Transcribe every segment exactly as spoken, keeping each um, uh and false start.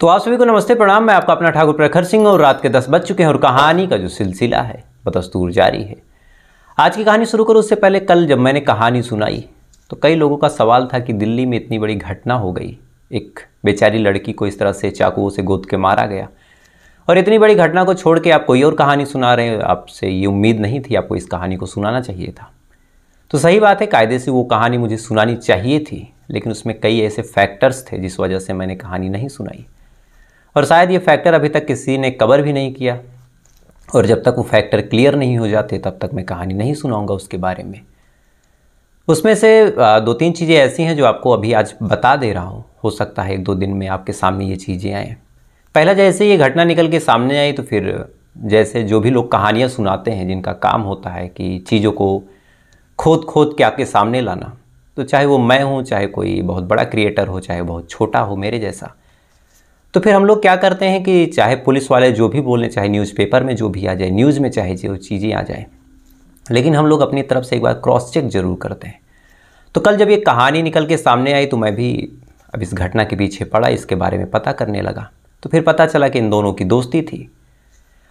तो आप सभी को नमस्ते प्रणाम। मैं आपका अपना ठाकुर प्रखर सिंह और रात के दस बज चुके हैं और कहानी का जो सिलसिला है बदस्तूर जारी है। आज की कहानी शुरू करूँ उससे पहले कल जब मैंने कहानी सुनाई तो कई लोगों का सवाल था कि दिल्ली में इतनी बड़ी घटना हो गई, एक बेचारी लड़की को इस तरह से चाकुओं से गोद के मारा गया और इतनी बड़ी घटना को छोड़ के आप कोई और कहानी सुना रहे हैं। आपसे ये उम्मीद नहीं थी, आपको इस कहानी को सुनाना चाहिए था। तो सही बात है, कायदे से वो कहानी मुझे सुनानी चाहिए थी, लेकिन उसमें कई ऐसे फैक्टर्स थे जिस वजह से मैंने कहानी नहीं सुनाई और शायद ये फैक्टर अभी तक किसी ने कवर भी नहीं किया और जब तक वो फैक्टर क्लियर नहीं हो जाते तब तक मैं कहानी नहीं सुनाऊंगा उसके बारे में। उसमें से दो तीन चीज़ें ऐसी हैं जो आपको अभी आज बता दे रहा हूँ, हो सकता है एक दो दिन में आपके सामने ये चीज़ें आएँ। पहला, जैसे ये घटना निकल के सामने आई तो फिर जैसे जो भी लोग कहानियाँ सुनाते हैं जिनका काम होता है कि चीज़ों को खोद खोद के आपके सामने लाना, तो चाहे वो मैं हूँ, चाहे कोई बहुत बड़ा क्रिएटर हो, चाहे बहुत छोटा हो मेरे जैसा, तो फिर हम लोग क्या करते हैं कि चाहे पुलिस वाले जो भी बोलें, चाहे न्यूज़पेपर में जो भी आ जाए, न्यूज़ में चाहे जो चीज़ें आ जाएँ, लेकिन हम लोग अपनी तरफ से एक बार क्रॉस चेक जरूर करते हैं। तो कल जब ये कहानी निकल के सामने आई तो मैं भी अब इस घटना के पीछे पड़ा, इसके बारे में पता करने लगा तो फिर पता चला कि इन दोनों की दोस्ती थी।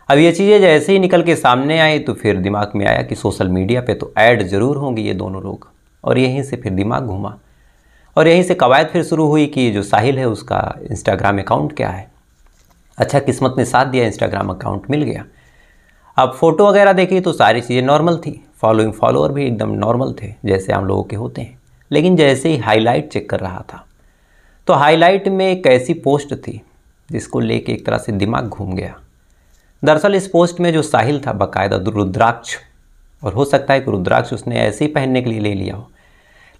अब ये चीज़ें जैसे ही निकल के सामने आई तो फिर दिमाग में आया कि सोशल मीडिया पे तो ऐड ज़रूर होंगी ये दोनों लोग, और यहीं से फिर दिमाग घूमा और यहीं से कवायद फिर शुरू हुई कि जो साहिल है उसका इंस्टाग्राम अकाउंट क्या है। अच्छा, किस्मत ने साथ दिया, इंस्टाग्राम अकाउंट मिल गया। अब फ़ोटो वगैरह देखी तो सारी चीज़ें नॉर्मल थी, फॉलोइंग फॉलोअर भी एकदम नॉर्मल थे जैसे हम लोगों के होते हैं। लेकिन जैसे ही हाईलाइट चेक कर रहा था तो हाईलाइट में एक ऐसी पोस्ट थी जिसको लेके एक तरह से दिमाग घूम गया। दरअसल इस पोस्ट में जो साहिल था बाकायदा रुद्राक्ष, और हो सकता है कि रुद्राक्ष उसने ऐसे ही पहनने के लिए ले लिया हो,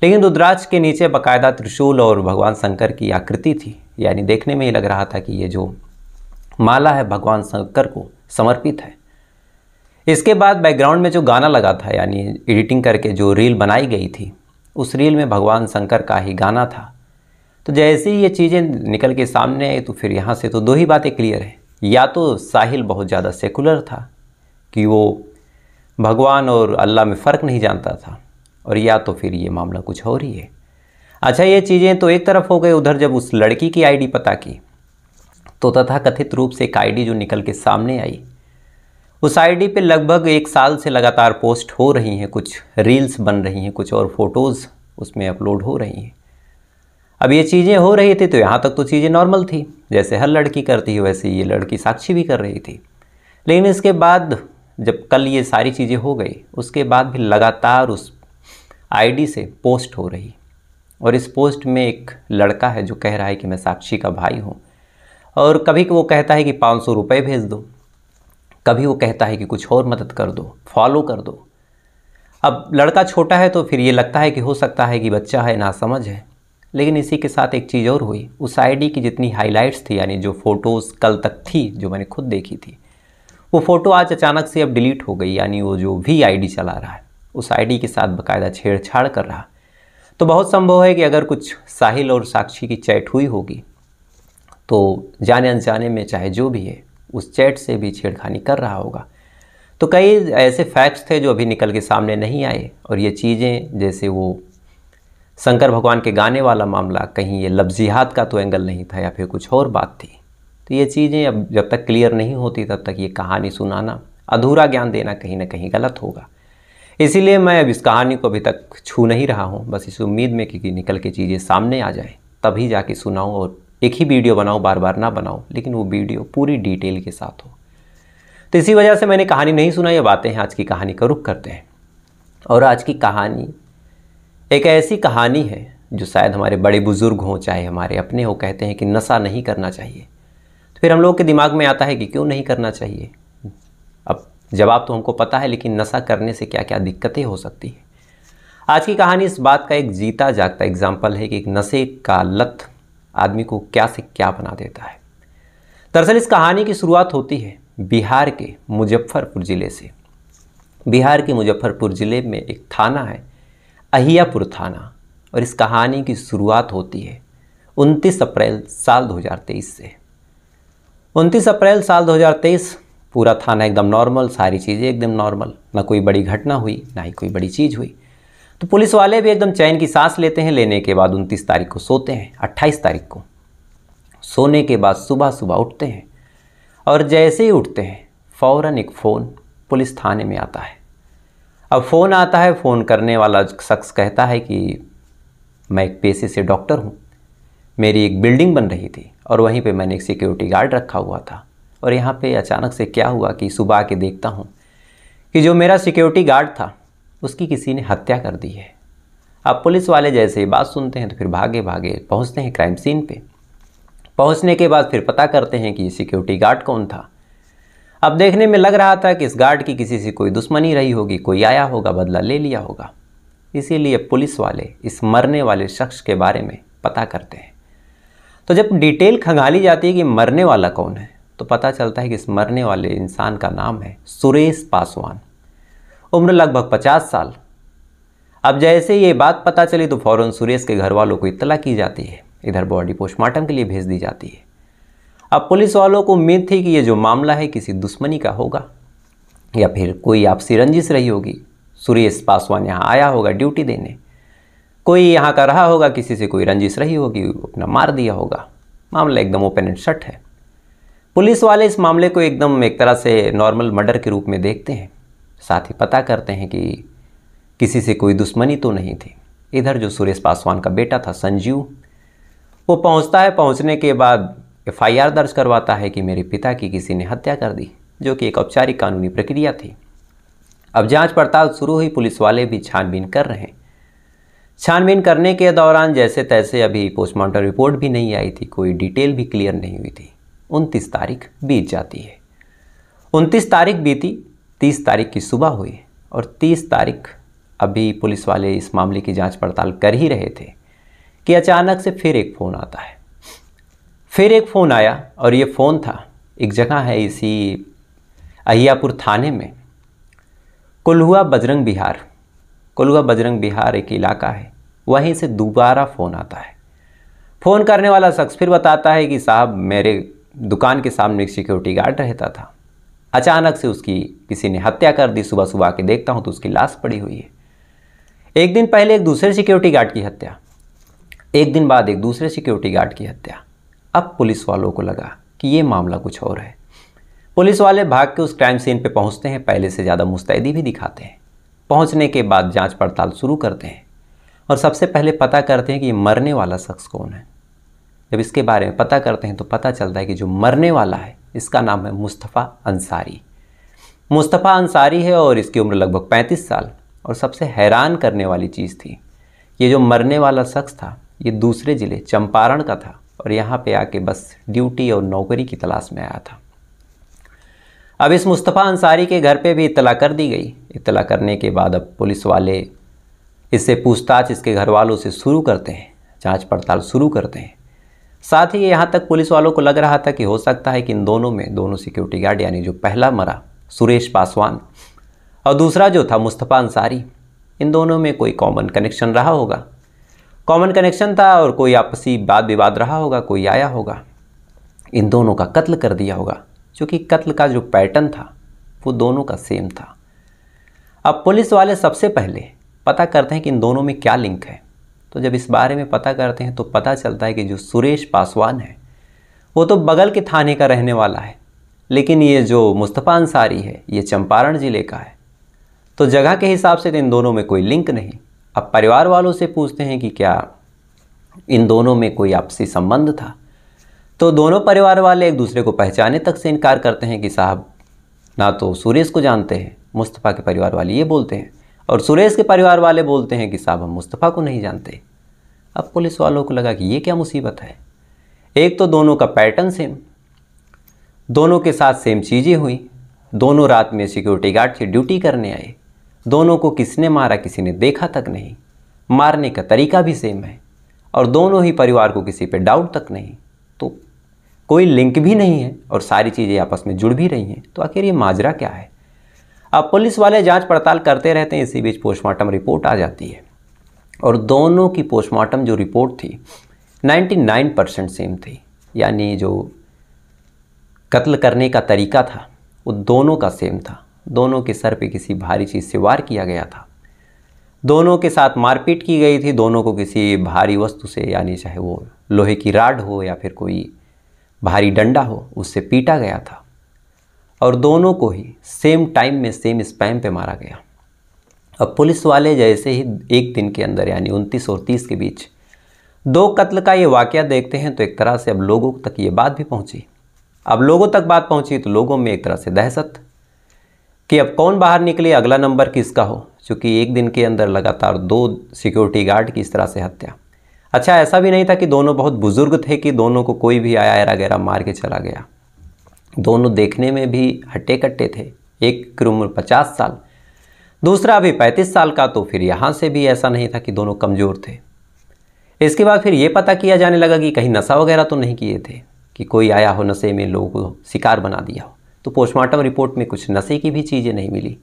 लेकिन रुद्राक्ष के नीचे बाकायदा त्रिशूल और भगवान शंकर की आकृति थी। यानी देखने में ही लग रहा था कि ये जो माला है भगवान शंकर को समर्पित है। इसके बाद बैकग्राउंड में जो गाना लगा था, यानी एडिटिंग करके जो रील बनाई गई थी, उस रील में भगवान शंकर का ही गाना था। तो जैसे ही ये चीज़ें निकल के सामने आई तो फिर यहाँ से तो दो ही बातें क्लियर हैं, या तो साहिल बहुत ज़्यादा सेकुलर था कि वो भगवान और अल्लाह में फ़र्क नहीं जानता था, और या तो फिर ये मामला कुछ और ही है। अच्छा, ये चीज़ें तो एक तरफ हो गई। उधर जब उस लड़की की आई डी पता की तो तथाकथित रूप से एक आई डी जो निकल के सामने आई, उस आईडी पे लगभग एक साल से लगातार पोस्ट हो रही हैं, कुछ रील्स बन रही हैं, कुछ और फ़ोटोज़ उसमें अपलोड हो रही हैं। अब ये चीज़ें हो रही थी तो यहाँ तक तो चीज़ें नॉर्मल थी, जैसे हर लड़की करती है वैसे ये लड़की साक्षी भी कर रही थी। लेकिन इसके बाद जब कल ये सारी चीज़ें हो गई उसके बाद भी लगातार उस आईडी से पोस्ट हो रही, और इस पोस्ट में एक लड़का है जो कह रहा है कि मैं साक्षी का भाई हूँ, और कभी वो कहता है कि पाँच सौ रुपये भेज दो, कभी वो कहता है कि कुछ और मदद कर दो, फॉलो कर दो। अब लड़का छोटा है तो फिर ये लगता है कि हो सकता है कि बच्चा है, नासमझ है। लेकिन इसी के साथ एक चीज़ और हुई, उस आईडी की जितनी हाईलाइट्स थी, यानी जो फ़ोटोज़ कल तक थी जो मैंने खुद देखी थी, वो फ़ोटो आज अचानक से अब डिलीट हो गई। यानी वो जो भी आईडी चला रहा है उस आईडी के साथ बाकायदा छेड़छाड़ कर रहा। तो बहुत संभव है कि अगर कुछ साहिल और साक्षी की चैट हुई होगी तो जाने अनजाने में चाहे जो भी है उस चैट से भी छेड़खानी कर रहा होगा। तो कई ऐसे फैक्ट्स थे जो अभी निकल के सामने नहीं आए, और ये चीज़ें जैसे वो शंकर भगवान के गाने वाला मामला, कहीं ये लफ्जियात का तो एंगल नहीं था या फिर कुछ और बात थी। तो ये चीज़ें अब जब तक क्लियर नहीं होती तब तक ये कहानी सुनाना, अधूरा ज्ञान देना कहीं ना कहीं गलत होगा। इसीलिए मैं अब इस कहानी को अभी तक छू नहीं रहा हूँ, बस इस उम्मीद में कि निकल के चीज़ें सामने आ जाएँ तभी जाके सुनाऊँ, और एक ही वीडियो बनाओ, बार बार ना बनाओ, लेकिन वो वीडियो पूरी डिटेल के साथ हो। तो इसी वजह से मैंने कहानी नहीं सुनाई। अब आते हैं आज की कहानी का रुख करते हैं, और आज की कहानी एक ऐसी कहानी है जो शायद हमारे बड़े बुज़ुर्ग हों चाहे हमारे अपने हो, कहते हैं कि नशा नहीं करना चाहिए। तो फिर हम लोग के दिमाग में आता है कि क्यों नहीं करना चाहिए। अब जवाब तो हमको पता है, लेकिन नशा करने से क्या क्या दिक्कतें हो सकती है। आज की कहानी इस बात का एक जीता जागता एग्जाम्पल है कि एक नशे का लत आदमी को क्या से क्या बना देता है। दरअसल इस कहानी की शुरुआत होती है बिहार के मुजफ्फरपुर ज़िले से। बिहार के मुजफ्फरपुर ज़िले में एक थाना है, अहियापुर थाना, और इस कहानी की शुरुआत होती है उनतीस अप्रैल साल दो हज़ार तेईस से। उनतीस अप्रैल साल दो हज़ार तेईस, पूरा थाना एकदम नॉर्मल, सारी चीज़ें एकदम नॉर्मल, ना कोई बड़ी घटना हुई ना ही कोई बड़ी चीज़ हुई। तो पुलिस वाले भी एकदम चैन की सांस लेते हैं, लेने के बाद उनतीस तारीख को सोते हैं, अट्ठाईस तारीख को सोने के बाद सुबह सुबह उठते हैं और जैसे ही उठते हैं फ़ौरन एक फ़ोन पुलिस थाने में आता है। अब फ़ोन आता है, फ़ोन करने वाला शख्स कहता है कि मैं एक पेशे से डॉक्टर हूँ, मेरी एक बिल्डिंग बन रही थी और वहीं पे मैंने एक सिक्योरिटी गार्ड रखा हुआ था और यहाँ पे अचानक से क्या हुआ कि सुबह के देखता हूँ कि जो मेरा सिक्योरिटी गार्ड था उसकी किसी ने हत्या कर दी है। अब पुलिस वाले जैसे ही बात सुनते हैं तो फिर भागे भागे पहुँचते हैं क्राइम सीन पे। पहुँचने के बाद फिर पता करते हैं कि ये सिक्योरिटी गार्ड कौन था। अब देखने में लग रहा था कि इस गार्ड की किसी से कोई दुश्मनी रही होगी, कोई आया होगा, बदला ले लिया होगा, इसीलिए पुलिस वाले इस मरने वाले शख्स के बारे में पता करते हैं। तो जब डिटेल खंगाली जाती है कि मरने वाला कौन है तो पता चलता है कि इस मरने वाले इंसान का नाम है सुरेश पासवान, उम्र लगभग पचास साल। अब जैसे ये बात पता चली तो फ़ौरन सुरेश के घर वालों को इत्तला की जाती है, इधर बॉडी पोस्टमार्टम के लिए भेज दी जाती है। अब पुलिस वालों को उम्मीद थी कि ये जो मामला है किसी दुश्मनी का होगा या फिर कोई आपसी रंजिश रही होगी, सुरेश पासवान यहाँ आया होगा ड्यूटी देने, कोई यहाँ का रहा होगा, किसी से कोई रंजिश रही होगी, अपना मार दिया होगा। मामला एकदम ओपन एंड शट है। पुलिस वाले इस मामले को एकदम एक तरह से नॉर्मल मर्डर के रूप में देखते हैं, साथ ही पता करते हैं कि किसी से कोई दुश्मनी तो नहीं थी। इधर जो सुरेश पासवान का बेटा था संजीव, वो पहुँचता है। पहुँचने के बाद एफ आई आर दर्ज करवाता है कि मेरे पिता की किसी ने हत्या कर दी, जो कि एक औपचारिक कानूनी प्रक्रिया थी। अब जांच पड़ताल शुरू हुई, पुलिस वाले भी छानबीन कर रहे हैं। छानबीन करने के दौरान जैसे तैसे अभी पोस्टमार्टम रिपोर्ट भी नहीं आई थी, कोई डिटेल भी क्लियर नहीं हुई थी। उनतीस तारीख बीत जाती है, उनतीस तारीख बीती, तीस तारीख की सुबह हुई और तीस तारीख अभी पुलिस वाले इस मामले की जांच पड़ताल कर ही रहे थे कि अचानक से फिर एक फ़ोन आता है। फिर एक फ़ोन आया और ये फ़ोन था, एक जगह है इसी अहियापुर थाने में, कुलहुआ बजरंग विहार। कुलहुआ बजरंग विहार एक इलाका है, वहीं से दोबारा फ़ोन आता है। फ़ोन करने वाला शख्स फिर बताता है कि साहब मेरे दुकान के सामने एक सिक्योरिटी गार्ड रहता था, अचानक से उसकी किसी ने हत्या कर दी, सुबह सुबह के देखता हूँ तो उसकी लाश पड़ी हुई है। एक दिन पहले एक दूसरे सिक्योरिटी गार्ड की हत्या, एक दिन बाद एक दूसरे सिक्योरिटी गार्ड की हत्या। अब पुलिस वालों को लगा कि ये मामला कुछ और है। पुलिस वाले भाग के उस क्राइम सीन पे पहुंचते हैं, पहले से ज़्यादा मुस्तैदी भी दिखाते हैं। पहुंचने के बाद जांच पड़ताल शुरू करते हैं और सबसे पहले पता करते हैं कि ये मरने वाला शख्स कौन है। जब इसके बारे में पता करते हैं तो पता चलता है कि जो मरने वाला है इसका नाम है मुस्तफा अंसारी। मुस्तफा अंसारी है और इसकी उम्र लगभग पैंतीस साल। और सबसे हैरान करने वाली चीज़ थी, ये जो मरने वाला शख्स था ये दूसरे ज़िले चंपारण का था और यहाँ पर आके बस ड्यूटी और नौकरी की तलाश में आया था। अब इस मुस्तफ़ा अंसारी के घर पे भी इत्तला कर दी गई। इत्तला करने के बाद अब पुलिस वाले इससे पूछताछ इसके घर वालों से शुरू करते हैं, जांच पड़ताल शुरू करते हैं। साथ ही यहाँ तक पुलिस वालों को लग रहा था कि हो सकता है कि इन दोनों में, दोनों सिक्योरिटी गार्ड यानी जो पहला मरा सुरेश पासवान और दूसरा जो था मुस्तफ़ा अंसारी, इन दोनों में कोई कॉमन कनेक्शन रहा होगा। कॉमन कनेक्शन था और कोई आपसी वाद विवाद रहा होगा, कोई आया होगा, इन दोनों का कत्ल कर दिया होगा, क्योंकि कत्ल का जो पैटर्न था वो दोनों का सेम था। अब पुलिस वाले सबसे पहले पता करते हैं कि इन दोनों में क्या लिंक है। तो जब इस बारे में पता करते हैं तो पता चलता है कि जो सुरेश पासवान है वो तो बगल के थाने का रहने वाला है, लेकिन ये जो मुस्तफ़ा अंसारी है ये चंपारण ज़िले का है, तो जगह के हिसाब से तो इन दोनों में कोई लिंक नहीं। अब परिवार वालों से पूछते हैं कि क्या इन दोनों में कोई आपसी संबंध था, तो दोनों परिवार वाले एक दूसरे को पहचाने तक से इनकार करते हैं कि साहब ना तो सुरेश को जानते हैं, मुस्तफ़ा के परिवार वाले ये बोलते हैं, और सुरेश के परिवार वाले बोलते हैं कि साहब हम मुस्तफ़ा को नहीं जानते। अब पुलिस वालों को लगा कि ये क्या मुसीबत है, एक तो दोनों का पैटर्न सेम, दोनों के साथ सेम चीज़ें हुई, दोनों रात में सिक्योरिटी गार्ड से ड्यूटी करने आए, दोनों को किसने मारा किसी ने देखा तक नहीं, मारने का तरीका भी सेम है और दोनों ही परिवार को किसी पर डाउट तक नहीं, तो कोई लिंक भी नहीं है और सारी चीज़ें आपस में जुड़ भी रही हैं, तो आखिर ये माजरा क्या है। अब पुलिस वाले जांच पड़ताल करते रहते हैं। इसी बीच पोस्टमार्टम रिपोर्ट आ जाती है और दोनों की पोस्टमार्टम जो रिपोर्ट थी निन्यानवे परसेंट सेम थी, यानी जो कत्ल करने का तरीका था वो दोनों का सेम था। दोनों के सर पे किसी भारी चीज़ से वार किया गया था, दोनों के साथ मारपीट की गई थी, दोनों को किसी भारी वस्तु से, यानी चाहे वो लोहे की राड हो या फिर कोई भारी डंडा हो उससे पीटा गया था और दोनों को ही सेम टाइम में सेम स्पैम पे मारा गया। अब पुलिस वाले जैसे ही एक दिन के अंदर यानी उनतीस और तीस के बीच दो कत्ल का ये वाकया देखते हैं तो एक तरह से अब लोगों तक ये बात भी पहुंची। अब लोगों तक बात पहुंची तो लोगों में एक तरह से दहशत कि अब कौन बाहर निकले, अगला नंबर किसका हो, क्योंकि एक दिन के अंदर लगातार दो सिक्योरिटी गार्ड की इस तरह से हत्या। अच्छा, ऐसा भी नहीं था कि दोनों बहुत बुजुर्ग थे कि दोनों को कोई भी आया ऐरा गैरा मार के चला गया। दोनों देखने में भी हट्टे कट्टे थे, एक की उम्र पचास साल, दूसरा अभी पैंतीस साल का, तो फिर यहाँ से भी ऐसा नहीं था कि दोनों कमज़ोर थे। इसके बाद फिर ये पता किया जाने लगा कि कहीं नशा वगैरह तो नहीं किए थे, कि कोई आया हो नशे में लोगों को शिकार बना दिया हो, तो पोस्टमार्टम रिपोर्ट में कुछ नशे की भी चीज़ें नहीं मिली।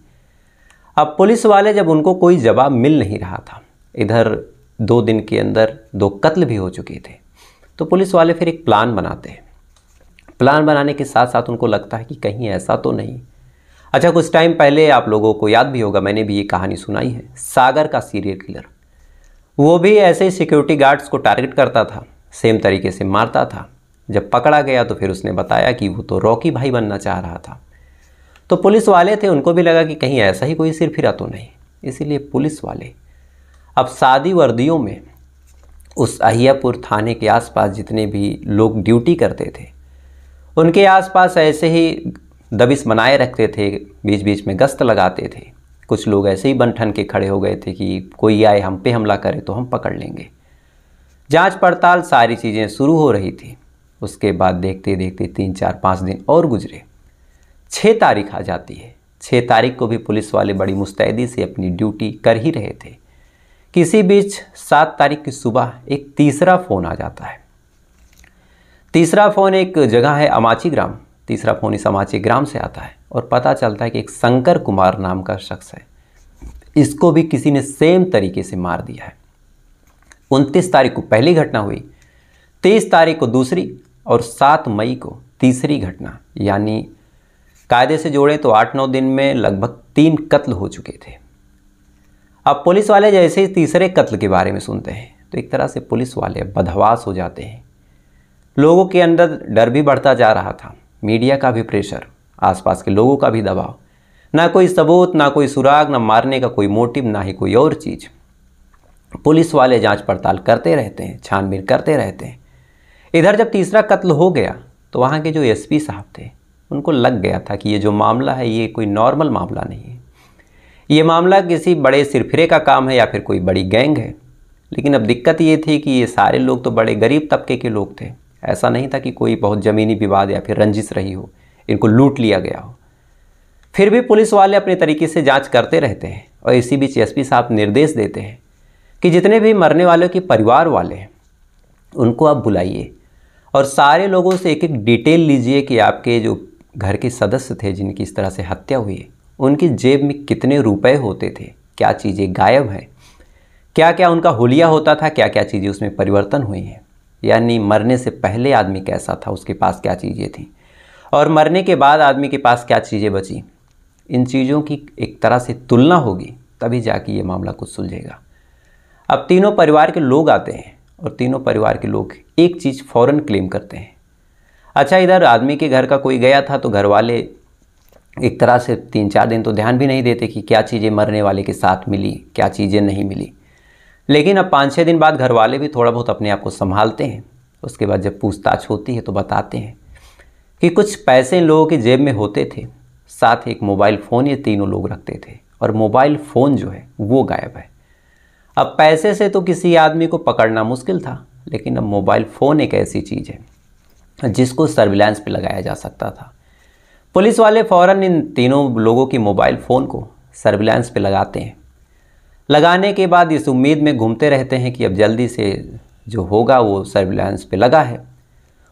अब पुलिस वाले जब उनको कोई जवाब मिल नहीं रहा था, इधर दो दिन के अंदर दो कत्ल भी हो चुके थे, तो पुलिस वाले फिर एक प्लान बनाते हैं। प्लान बनाने के साथ साथ उनको लगता है कि कहीं ऐसा तो नहीं। अच्छा, कुछ टाइम पहले आप लोगों को याद भी होगा, मैंने भी ये कहानी सुनाई है, सागर का सीरियल किलर, वो भी ऐसे ही सिक्योरिटी गार्ड्स को टारगेट करता था, सेम तरीके से मारता था। जब पकड़ा गया तो फिर उसने बताया कि वो तो रॉकी भाई बनना चाह रहा था, तो पुलिस वाले थे, उनको भी लगा कि कहीं ऐसा ही कोई सिर फिरा तो नहीं। इसीलिए पुलिस वाले अब सादी वर्दियों में उस अहियापुर थाने के आसपास जितने भी लोग ड्यूटी करते थे उनके आसपास ऐसे ही दबिश बनाए रखते थे, बीच बीच में गश्त लगाते थे। कुछ लोग ऐसे ही बन ठन के खड़े हो गए थे कि कोई आए हम पे हमला करे तो हम पकड़ लेंगे। जांच पड़ताल सारी चीज़ें शुरू हो रही थी। उसके बाद देखते देखते तीन चार पाँच दिन और गुजरे, छः तारीख आ जाती है। छः तारीख को भी पुलिस वाले बड़ी मुस्तैदी से अपनी ड्यूटी कर ही रहे थे। किसी बीच सात तारीख की सुबह एक तीसरा फ़ोन आ जाता है। तीसरा फ़ोन एक जगह है अमाची ग्राम, तीसरा फ़ोन इस अमाची ग्राम से आता है और पता चलता है कि एक शंकर कुमार नाम का शख्स है, इसको भी किसी ने सेम तरीके से मार दिया है। उनतीस तारीख को पहली घटना हुई, तेईस तारीख को दूसरी और सात मई को तीसरी घटना, यानी कायदे से जोड़ें तो आठ नौ दिन में लगभग तीन कत्ल हो चुके थे। अब पुलिस वाले जैसे ही तीसरे कत्ल के बारे में सुनते हैं तो एक तरह से पुलिस वाले बदहवास हो जाते हैं। लोगों के अंदर डर भी बढ़ता जा रहा था, मीडिया का भी प्रेशर, आसपास के लोगों का भी दबाव, ना कोई सबूत, ना कोई सुराग, ना मारने का कोई मोटिव, ना ही कोई और चीज़। पुलिस वाले जांच पड़ताल करते रहते हैं, छानबीन करते रहते हैं। इधर जब तीसरा कत्ल हो गया तो वहाँ के जो एसपी साहब थे उनको लग गया था कि ये जो मामला है ये कोई नॉर्मल मामला नहीं है, ये मामला किसी बड़े सिरफिरे का काम है या फिर कोई बड़ी गैंग है। लेकिन अब दिक्कत ये थी कि ये सारे लोग तो बड़े गरीब तबके के लोग थे, ऐसा नहीं था कि कोई बहुत ज़मीनी विवाद या फिर रंजिश रही हो, इनको लूट लिया गया हो। फिर भी पुलिस वाले अपने तरीके से जांच करते रहते हैं और इसी बीच एसपी साहब निर्देश देते हैं कि जितने भी मरने वालों के परिवार वाले हैं उनको आप बुलाइए और सारे लोगों से एक एक डिटेल लीजिए कि आपके जो घर के सदस्य थे जिनकी इस तरह से हत्या हुई है उनकी जेब में कितने रुपए होते थे, क्या चीज़ें गायब हैं, क्या क्या उनका हुलिया होता था, क्या क्या चीज़ें उसमें परिवर्तन हुई हैं, यानी मरने से पहले आदमी कैसा था, उसके पास क्या चीज़ें थीं और मरने के बाद आदमी के पास क्या चीज़ें बची। इन चीज़ों की एक तरह से तुलना होगी तभी जाके ये मामला कुछ सुलझेगा। अब तीनों परिवार के लोग आते हैं और तीनों परिवार के लोग एक चीज़ फ़ौरन क्लेम करते हैं। अच्छा, इधर आदमी के घर का कोई गया था तो घर वाले एक तरह से तीन चार दिन तो ध्यान भी नहीं देते कि क्या चीज़ें मरने वाले के साथ मिली, क्या चीज़ें नहीं मिली। लेकिन अब पाँच छः दिन बाद घर वाले भी थोड़ा बहुत अपने आप को संभालते हैं। उसके बाद जब पूछताछ होती है तो बताते हैं कि कुछ पैसे इन लोगों की जेब में होते थे, साथ ही एक मोबाइल फ़ोन ये तीनों लोग रखते थे और मोबाइल फ़ोन जो है वो गायब है। अब पैसे से तो किसी आदमी को पकड़ना मुश्किल था, लेकिन अब मोबाइल फ़ोन एक ऐसी चीज़ है जिसको सर्विलांस पे लगाया जा सकता था। पुलिस वाले फ़ौरन इन तीनों लोगों की मोबाइल फ़ोन को सर्विलांस पे लगाते हैं। लगाने के बाद इस उम्मीद में घूमते रहते हैं कि अब जल्दी से जो होगा वो सर्विलांस पे लगा है,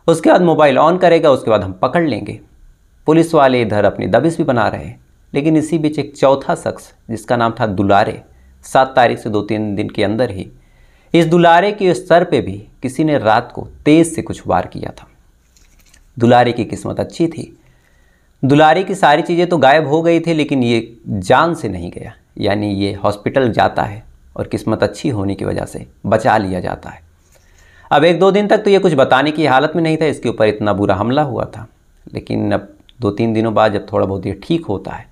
उसके बाद मोबाइल ऑन करेगा, उसके बाद हम पकड़ लेंगे। पुलिस वाले इधर अपनी दबिश भी बना रहे हैं। लेकिन इसी बीच एक चौथा शख्स जिसका नाम था दुलारे, सात तारीख से दो तीन दिन के अंदर ही इस दुलारे के सर पे भी किसी ने रात को तेज़ से कुछ वार किया था। दुलारे की किस्मत अच्छी थी, दुलारे की सारी चीज़ें तो गायब हो गई थी, लेकिन ये जान से नहीं गया, यानी ये हॉस्पिटल जाता है और किस्मत अच्छी होने की वजह से बचा लिया जाता है। अब एक दो दिन तक तो ये कुछ बताने की हालत में नहीं था, इसके ऊपर इतना बुरा हमला हुआ था। लेकिन अब दो तीन दिनों बाद जब थोड़ा बहुत ये ठीक होता है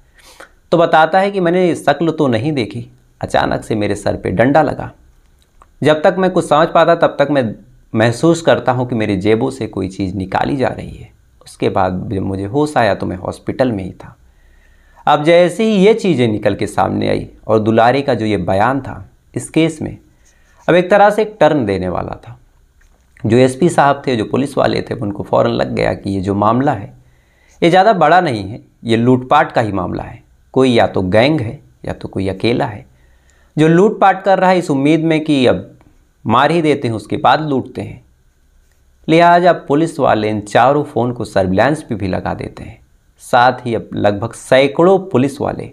तो बताता है कि मैंने शक्ल तो नहीं देखी, अचानक से मेरे सर पे डंडा लगा। जब तक मैं कुछ समझ पाता तब तक मैं महसूस करता हूँ कि मेरे जेबों से कोई चीज़ निकाली जा रही है। उसके बाद जब मुझे होश आया तो मैं हॉस्पिटल में ही था। अब जैसे ही ये चीज़ें निकल के सामने आई और दुलारे का जो ये बयान था इस केस में, अब एक तरह से एक टर्न देने वाला था। जो एसपी साहब थे, जो पुलिस वाले थे, उनको फ़ौरन लग गया कि ये जो मामला है ये ज़्यादा बड़ा नहीं है, ये लूटपाट का ही मामला है। कोई या तो गैंग है या तो कोई अकेला है जो लूटपाट कर रहा है, इस उम्मीद में कि अब मार ही देते हैं उसके बाद लूटते हैं। लिहाजा अब पुलिस वाले इन चारों फ़ोन को सर्विलांस पे भी लगा देते हैं। साथ ही अब लगभग सैकड़ों पुलिस वाले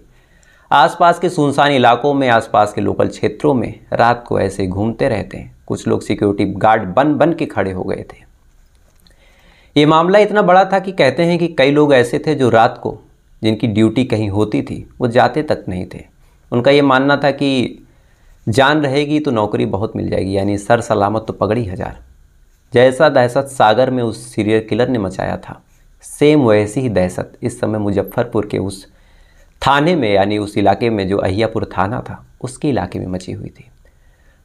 आसपास के सुनसान इलाकों में, आसपास के लोकल क्षेत्रों में रात को ऐसे घूमते रहते हैं। कुछ लोग सिक्योरिटी गार्ड बन बन के खड़े हो गए थे। ये मामला इतना बड़ा था कि कहते हैं कि कई लोग ऐसे थे जो रात को जिनकी ड्यूटी कहीं होती थी वो जाते तक नहीं थे। उनका ये मानना था कि जान रहेगी तो नौकरी बहुत मिल जाएगी, यानी सर सलामत तो पगड़ी हजार। जैसा दहशत सागर में उस सीरियल किलर ने मचाया था, सेम वैसी ही दहशत इस समय मुजफ्फरपुर के उस थाने में, यानी उस इलाके में जो अहियापुर थाना था उसके इलाके में मची हुई थी।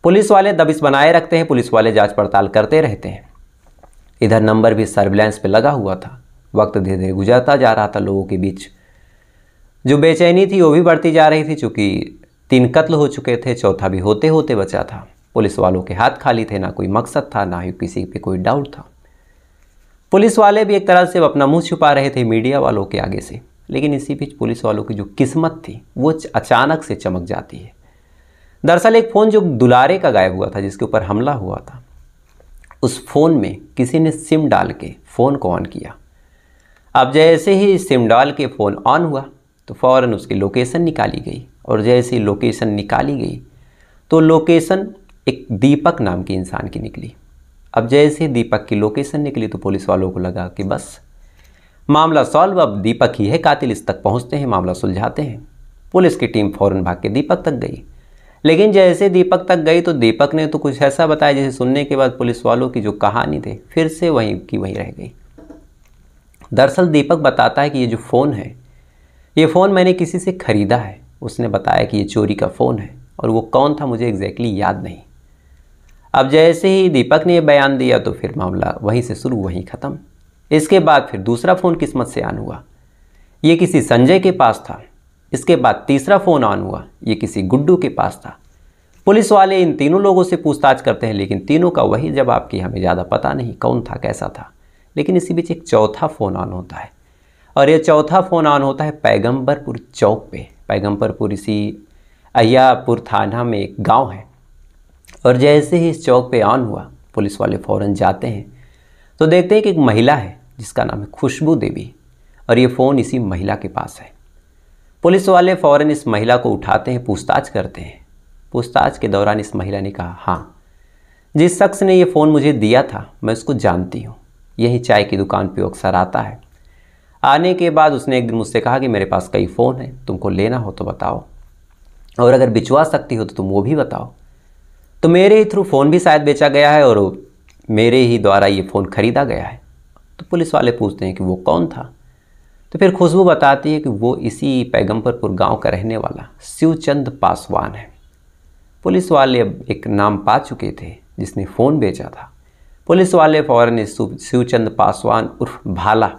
पुलिस वाले दबिश बनाए रखते हैं, पुलिस वाले जांच पड़ताल करते रहते हैं। इधर नंबर भी सर्विलांस पे लगा हुआ था। वक्त धीरे धीरे गुजरता जा रहा था। लोगों के बीच जो बेचैनी थी वो भी बढ़ती जा रही थी। चूँकि तीन कत्ल हो चुके थे, चौथा भी होते होते बचा था। पुलिस वालों के हाथ खाली थे, ना कोई मकसद था, ना ही किसी पे कोई डाउट था। पुलिस वाले भी एक तरह से अपना मुंह छुपा रहे थे मीडिया वालों के आगे से। लेकिन इसी बीच पुलिस वालों की जो किस्मत थी वो अचानक से चमक जाती है। दरअसल एक फ़ोन जो दुलारे का गायब हुआ था, जिसके ऊपर हमला हुआ था, उस फ़ोन में किसी ने सिम डाल के फ़ोन को ऑन किया। अब जैसे ही सिम डाल के फ़ोन ऑन हुआ तो फ़ौरन उसकी लोकेशन निकाली गई। और जैसे ही लोकेशन निकाली गई तो लोकेशन एक दीपक नाम के इंसान की निकली। अब जैसे दीपक की लोकेशन निकली तो पुलिस वालों को लगा कि बस मामला सॉल्व, अब दीपक ही है कातिल, इस तक पहुंचते हैं, मामला सुलझाते हैं। पुलिस की टीम फ़ौरन भाग के दीपक तक गई। लेकिन जैसे दीपक तक गई तो दीपक ने तो कुछ ऐसा बताया जैसे सुनने के बाद पुलिस वालों की जो कहानी थी फिर से वहीं की वहीं रह गई। दरअसल दीपक बताता है कि ये जो फ़ोन है ये फ़ोन मैंने किसी से ख़रीदा है। उसने बताया कि ये चोरी का फ़ोन है और वो कौन था मुझे एग्जैक्टली याद नहीं। अब जैसे ही दीपक ने ये बयान दिया तो फिर मामला वहीं से शुरू, वहीं ख़त्म। इसके बाद फिर दूसरा फ़ोन किस्मत से ऑन हुआ, ये किसी संजय के पास था। इसके बाद तीसरा फ़ोन ऑन हुआ, ये किसी गुड्डू के पास था। पुलिस वाले इन तीनों लोगों से पूछताछ करते हैं लेकिन तीनों का वही जवाब कि हमें ज़्यादा पता नहीं कौन था, कैसा था। लेकिन इसी बीच एक चौथा फ़ोन ऑन होता है और ये चौथा फ़ोन ऑन होता है पैगम्बरपुर चौक पे। पैगम्बरपुर इसी अहियापुर थाना में एक गांव है। और जैसे ही इस चौक पे ऑन हुआ पुलिस वाले फ़ौरन जाते हैं तो देखते हैं कि एक महिला है जिसका नाम है खुशबू देवी और ये फ़ोन इसी महिला के पास है। पुलिस वाले फ़ौरन इस महिला को उठाते हैं, पूछताछ करते हैं। पूछताछ के दौरान इस महिला ने कहा, हाँ, जिस शख्स ने ये फ़ोन मुझे दिया था मैं उसको जानती हूँ, यही चाय की दुकान पर अक्सर आता है। आने के बाद उसने एक दिन मुझसे कहा कि मेरे पास कई फ़ोन हैं, तुमको लेना हो तो बताओ और अगर बिचवा सकती हो तो तुम वो भी बताओ। तो मेरे ही थ्रू फ़ोन भी शायद बेचा गया है और मेरे ही द्वारा ये फ़ोन ख़रीदा गया है। तो पुलिस वाले पूछते हैं कि वो कौन था, तो फिर खुशबू बताती है कि वो इसी पैगम्बरपुर गांव का रहने वाला शिवचंद्र पासवान है। पुलिस वाले अब एक नाम पा चुके थे जिसने फ़ोन बेचा था। पुलिस वाले फ़ौरन इस शिवचंद्र पासवान उर्फ भाला,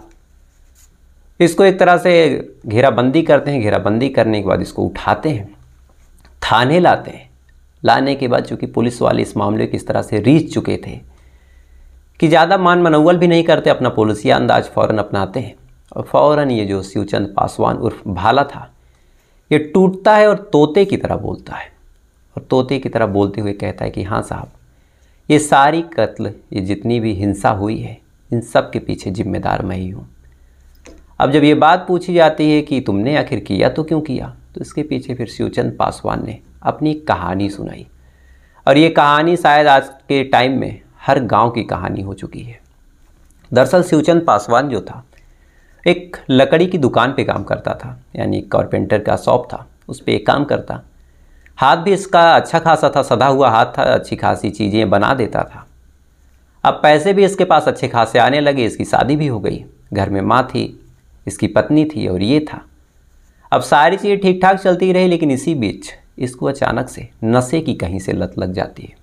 इसको एक तरह से घेराबंदी करते हैं। घेराबंदी करने के बाद इसको उठाते हैं, थाने लाते हैं। लाने के बाद चूँकि पुलिस वाले इस मामले को इस तरह से रीझ चुके थे कि ज़्यादा मान मनौवल भी नहीं करते, अपना पुलिसिया अंदाज फ़ौरन अपनाते हैं। और फ़ौरन ये जो शिवचंद पासवान उर्फ भाला था ये टूटता है और तोते की तरह बोलता है। और तोते की तरह बोलते हुए कहता है कि हाँ साहब, ये सारी कत्ल, ये जितनी भी हिंसा हुई है, इन सब के पीछे जिम्मेदार मैं ही हूँ। अब जब ये बात पूछी जाती है कि तुमने आखिर किया तो क्यों किया, तो इसके पीछे फिर शिवचंद पासवान ने अपनी कहानी सुनाई। और ये कहानी शायद आज के टाइम में हर गांव की कहानी हो चुकी है। दरअसल शिवचंद पासवान जो था एक लकड़ी की दुकान पे काम करता था, यानी कारपेंटर का शॉप था, उस पर काम करता। हाथ भी इसका अच्छा खासा था, सधा हुआ हाथ था, अच्छी खासी चीज़ें बना देता था। अब पैसे भी इसके पास अच्छे खासे आने लगे, इसकी शादी भी हो गई, घर में माँ थी, इसकी पत्नी थी और ये था। अब सारी चीज़ें ठीक ठाक चलती रही, लेकिन इसी बीच इसको अचानक से नशे की कहीं से लत लग जाती है।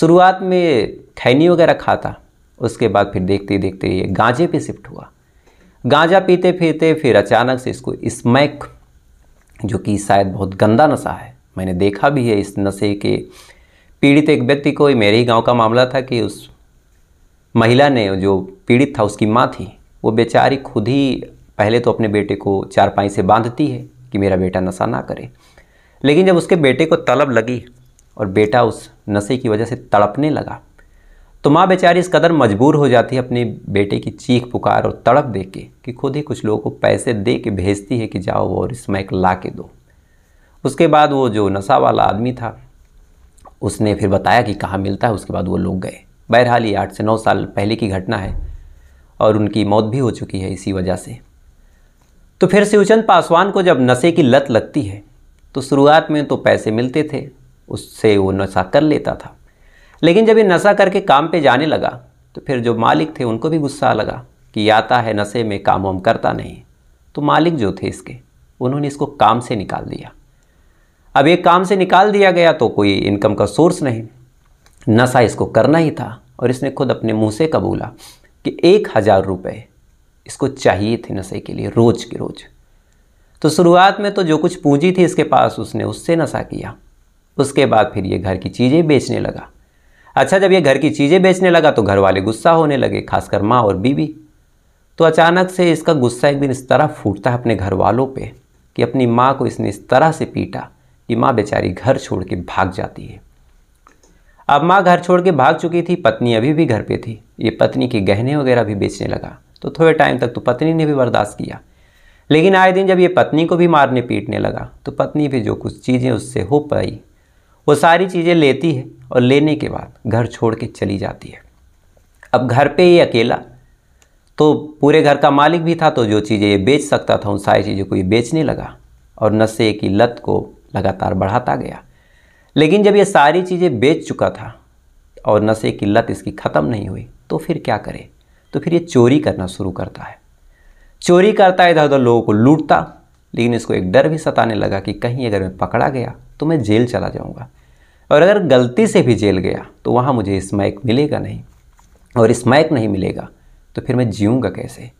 शुरुआत में खैनी वगैरह खाता, उसके बाद फिर देखते देखते ये गांजे पे शिफ्ट हुआ। गांजा पीते पीते फिर अचानक से इसको स्मैक, जो कि शायद बहुत गंदा नशा है, मैंने देखा भी है इस नशे के पीड़ित एक व्यक्ति को, मेरे ही गांव का मामला था कि उस महिला ने, जो पीड़ित था उसकी माँ थी, वो बेचारी खुद ही पहले तो अपने बेटे को चारपाई से बांधती है कि मेरा बेटा नशा ना करे, लेकिन जब उसके बेटे को तलब लगी और बेटा उस नशे की वजह से तड़पने लगा, तो माँ बेचारी इस कदर मजबूर हो जाती है अपने बेटे की चीख पुकार और तड़प दे के कि खुद ही कुछ लोगों को पैसे दे के भेजती है कि जाओ वो और स्मैक ला के दो। उसके बाद वो जो नशा वाला आदमी था उसने फिर बताया कि कहाँ मिलता है, उसके बाद वो लोग गए। बहरहाल ये आठ से नौ साल पहले की घटना है और उनकी मौत भी हो चुकी है इसी वजह से। तो फिर शिवचंद्र पासवान को जब नशे की लत लगती है तो शुरुआत में तो पैसे मिलते थे, उससे वो नशा कर लेता था, लेकिन जब ये नशा करके काम पे जाने लगा तो फिर जो मालिक थे उनको भी गुस्सा लगा कि आता है नशे में, काम वाम करता नहीं। तो मालिक जो थे इसके, उन्होंने इसको काम से निकाल दिया। अब ये काम से निकाल दिया गया तो कोई इनकम का सोर्स नहीं, नशा इसको करना ही था। और इसने खुद अपने मुंह से कबूला कि एक हज़ार रुपये इसको चाहिए थे नशे के लिए रोज़ के रोज़। तो शुरुआत में तो जो कुछ पूंजी थी इसके पास उसने उससे नशा किया। उसके बाद फिर ये घर की चीज़ें बेचने लगा। अच्छा, जब ये घर की चीज़ें बेचने लगा तो घर वाले गुस्सा होने लगे, खासकर माँ और बीवी। तो अचानक से इसका गुस्सा एक दिन इस तरह फूटता है अपने घर वालों पे कि अपनी माँ को इसने इस तरह से पीटा कि माँ बेचारी घर छोड़ के भाग जाती है। अब माँ घर छोड़ के भाग चुकी थी, पत्नी अभी भी घर पे थी। ये पत्नी के गहने वगैरह भी बेचने लगा। तो थोड़े टाइम तक तो पत्नी ने भी बर्दाश्त किया, लेकिन आए दिन जब ये पत्नी को भी मारने पीटने लगा तो पत्नी भी जो कुछ चीज़ें उससे हो पाई वो सारी चीज़ें लेती है और लेने के बाद घर छोड़ के चली जाती है। अब घर पे ये अकेला, तो पूरे घर का मालिक भी था, तो जो चीज़ें ये बेच सकता था उन सारी चीज़ों को ये बेचने लगा और नशे की लत को लगातार बढ़ाता गया। लेकिन जब ये सारी चीज़ें बेच चुका था और नशे की लत इसकी ख़त्म नहीं हुई तो फिर क्या करे, तो फिर ये चोरी करना शुरू करता है। चोरी करता है, इधर उधर लोगों को लूटता, लेकिन इसको एक डर भी सताने लगा कि कहीं अगर मैं पकड़ा गया तो मैं जेल चला जाऊँगा, और अगर गलती से भी जेल गया तो वहाँ मुझे स्मैक मिलेगा नहीं, और स्मैक नहीं मिलेगा तो फिर मैं जीऊँगा कैसे।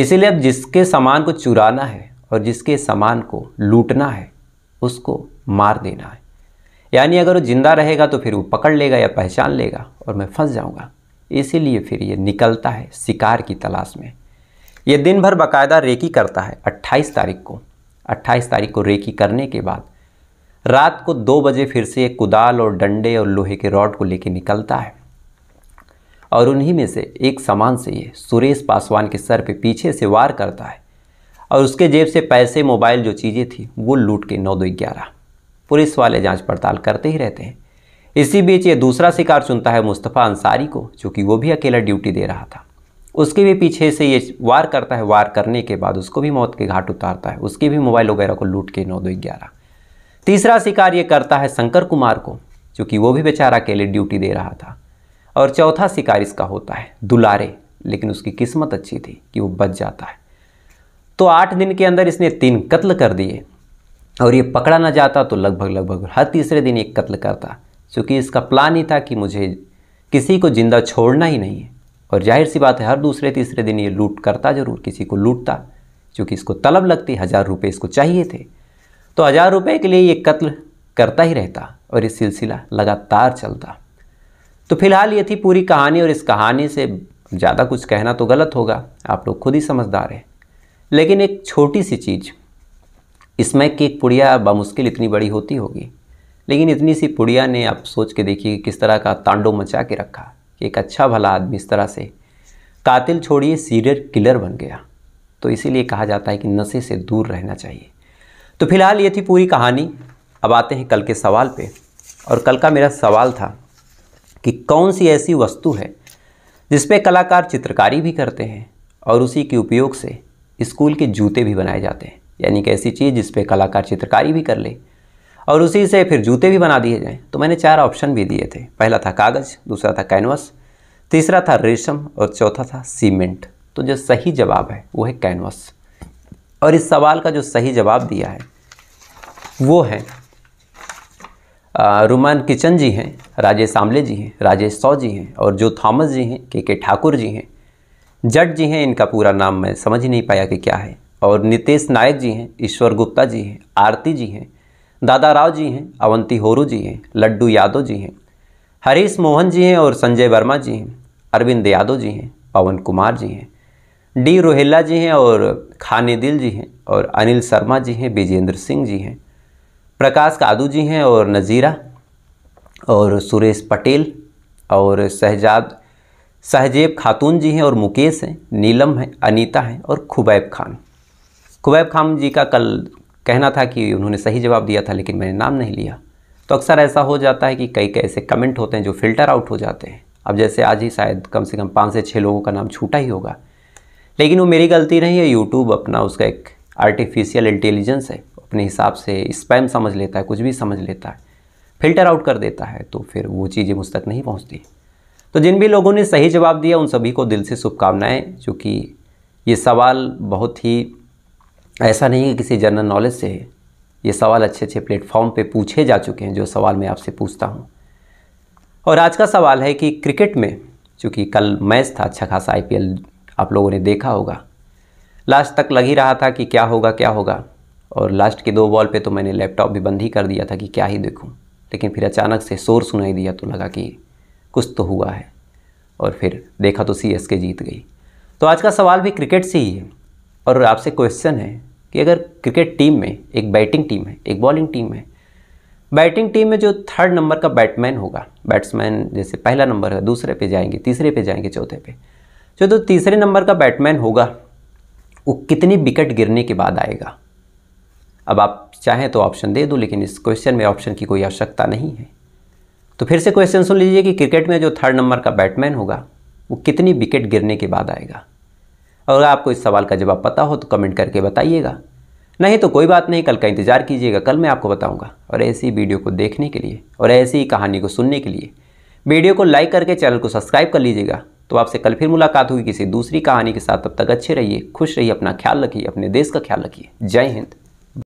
इसीलिए अब जिसके सामान को चुराना है और जिसके सामान को लूटना है उसको मार देना है, यानी अगर वो ज़िंदा रहेगा तो फिर वो पकड़ लेगा या पहचान लेगा और मैं फंस जाऊँगा। इसीलिए फिर ये निकलता है शिकार की तलाश में। ये दिन भर बाकायदा रेकी करता है। अट्ठाईस तारीख को अट्ठाईस तारीख को रेकी करने के बाद रात को दो बजे फिर से एक कुदाल और डंडे और लोहे के रॉड को लेकर निकलता है, और उन्हीं में से एक सामान से ये सुरेश पासवान के सर पे पीछे से वार करता है और उसके जेब से पैसे, मोबाइल, जो चीज़ें थी वो लूट के नौ दो ग्यारह। पुलिस वाले जांच पड़ताल करते ही रहते हैं। इसी बीच ये दूसरा शिकार चुनता है मुस्तफा अंसारी को, जो कि वो भी अकेला ड्यूटी दे रहा था। उसके भी पीछे से ये वार करता है। वार करने के बाद उसको भी मौत के घाट उतारता है, उसके भी मोबाइल वगैरह को लूट के नौ दो ग्यारह। तीसरा शिकार ये करता है शंकर कुमार को, जो कि वो भी बेचारा अकेले ड्यूटी दे रहा था। और चौथा शिकार इसका होता है दुलारे, लेकिन उसकी किस्मत अच्छी थी कि वो बच जाता है। तो आठ दिन के अंदर इसने तीन कत्ल कर दिए, और ये पकड़ा ना जाता तो लगभग लगभग हर तीसरे दिन एक कत्ल करता, क्योंकि इसका प्लान ही था कि मुझे किसी को ज़िंदा छोड़ना ही नहीं है। और जाहिर सी बात है हर दूसरे तीसरे दिन ये लूट करता, जरूर किसी को लूटता, क्योंकि इसको तलब लगती, हज़ार रुपये इसको चाहिए थे, तो हज़ार रुपये के लिए ये कत्ल करता ही रहता और ये सिलसिला लगातार चलता। तो फिलहाल ये थी पूरी कहानी, और इस कहानी से ज़्यादा कुछ कहना तो गलत होगा, आप लोग खुद ही समझदार हैं। लेकिन एक छोटी सी चीज़, इसमें कि एक पुड़िया बामुश्किल इतनी बड़ी होती होगी, लेकिन इतनी सी पुड़िया ने, आप सोच के देखिए किस तरह का तांडव मचा के रखा। एक अच्छा भला आदमी इस तरह से कातिल छोड़िए सीरियल किलर बन गया। तो इसीलिए कहा जाता है कि नशे से दूर रहना चाहिए। तो फिलहाल ये थी पूरी कहानी। अब आते हैं कल के सवाल पे, और कल का मेरा सवाल था कि कौन सी ऐसी वस्तु है जिस पे कलाकार चित्रकारी भी करते हैं और उसी के उपयोग से स्कूल के जूते भी बनाए जाते हैं, यानी कि ऐसी चीज़ जिस पे कलाकार चित्रकारी भी कर ले और उसी से फिर जूते भी बना दिए जाएँ। तो मैंने चार ऑप्शन भी दिए थे। पहला था कागज़, दूसरा था कैनवस, तीसरा था रेशम और चौथा था सीमेंट। तो जो सही जवाब है वो है कैनवस। और इस सवाल का जो सही जवाब दिया है वो है रुमान किचन जी हैं, राजेश आमले जी हैं, राजेश सौ जी हैं और जो थॉमस जी हैं, के के ठाकुर जी हैं, जट जी हैं, इनका पूरा नाम मैं समझ ही नहीं पाया कि क्या है, और नितेश नायक जी हैं, ईश्वर गुप्ता जी हैं, आरती जी हैं, दादा राव जी हैं, अवंती होरू जी हैं, लड्डू यादव जी हैं, हरीश मोहन जी हैं और संजय वर्मा जी हैं, अरविंद यादव जी हैं, पवन कुमार जी हैं, डी रोहिल्ला जी हैं और खानिदिल जी हैं, और अनिल शर्मा जी हैं, विजेंद्र सिंह जी हैं, प्रकाश कादू जी हैं और नज़ीरा, और सुरेश पटेल और शहजाद सहजेब खातून जी हैं और मुकेश हैं, नीलम हैं, अनीता हैं और खुबैब खान। खुबैब खान जी का कल कहना था कि उन्होंने सही जवाब दिया था लेकिन मैंने नाम नहीं लिया। तो अक्सर ऐसा हो जाता है कि कई कई ऐसे कमेंट होते हैं जो फ़िल्टर आउट हो जाते हैं। अब जैसे आज ही शायद कम से कम पाँच से छः लोगों का नाम छूटा ही होगा, लेकिन वो मेरी गलती नहीं है। यूट्यूब अपना उसका एक आर्टिफिशियल इंटेलिजेंस है, अपने हिसाब से स्पैम समझ लेता है, कुछ भी समझ लेता है, फ़िल्टर आउट कर देता है, तो फिर वो चीज़ें मुझ तक नहीं पहुँचती। तो जिन भी लोगों ने सही जवाब दिया उन सभी को दिल से शुभकामनाएँ, क्योंकि ये सवाल बहुत ही ऐसा नहीं है किसी जनरल नॉलेज से है, ये सवाल अच्छे अच्छे प्लेटफॉर्म पे पूछे जा चुके हैं, जो सवाल मैं आपसे पूछता हूँ। और आज का सवाल है कि क्रिकेट में, चूँकि कल मैच था अच्छा खासा, आईपीएल आप लोगों ने देखा होगा, लास्ट तक लग ही रहा था कि क्या होगा क्या होगा, और लास्ट के दो बॉल पे तो मैंने लैपटॉप भी बंद ही कर दिया था कि क्या ही देखूँ, लेकिन फिर अचानक से शोर सुनाई दिया तो लगा कि कुछ तो हुआ है, और फिर देखा तो सी एस के जीत गई। तो आज का सवाल भी क्रिकेट से ही है और आपसे क्वेश्चन है कि अगर क्रिकेट टीम में एक बैटिंग टीम है, एक बॉलिंग टीम है, बैटिंग टीम में जो थर्ड नंबर का बैटमैन होगा, बैट्समैन जैसे पहला नंबर है, दूसरे पे जाएंगे, तीसरे पे जाएंगे, चौथे पे, जो तो तीसरे नंबर का बैटमैन होगा वो कितनी विकेट गिरने के बाद आएगा। अब आप चाहें तो ऑप्शन दे दो, लेकिन इस क्वेश्चन में ऑप्शन की कोई आवश्यकता नहीं है। तो फिर से क्वेश्चन सुन लीजिए कि क्रिकेट में जो थर्ड नंबर का बैटमैन होगा वो कितनी विकेट गिरने के बाद आएगा। अगर आपको इस सवाल का जवाब पता हो तो कमेंट करके बताइएगा, नहीं तो कोई बात नहीं, कल का इंतज़ार कीजिएगा, कल मैं आपको बताऊंगा। और ऐसी वीडियो को देखने के लिए और ऐसी कहानी को सुनने के लिए वीडियो को लाइक करके चैनल को सब्सक्राइब कर लीजिएगा। तो आपसे कल फिर मुलाकात होगी किसी दूसरी कहानी के साथ। तब तक अच्छे रहिए, खुश रहिए, अपना ख्याल रखिए, अपने देश का ख्याल रखिए। जय हिंद।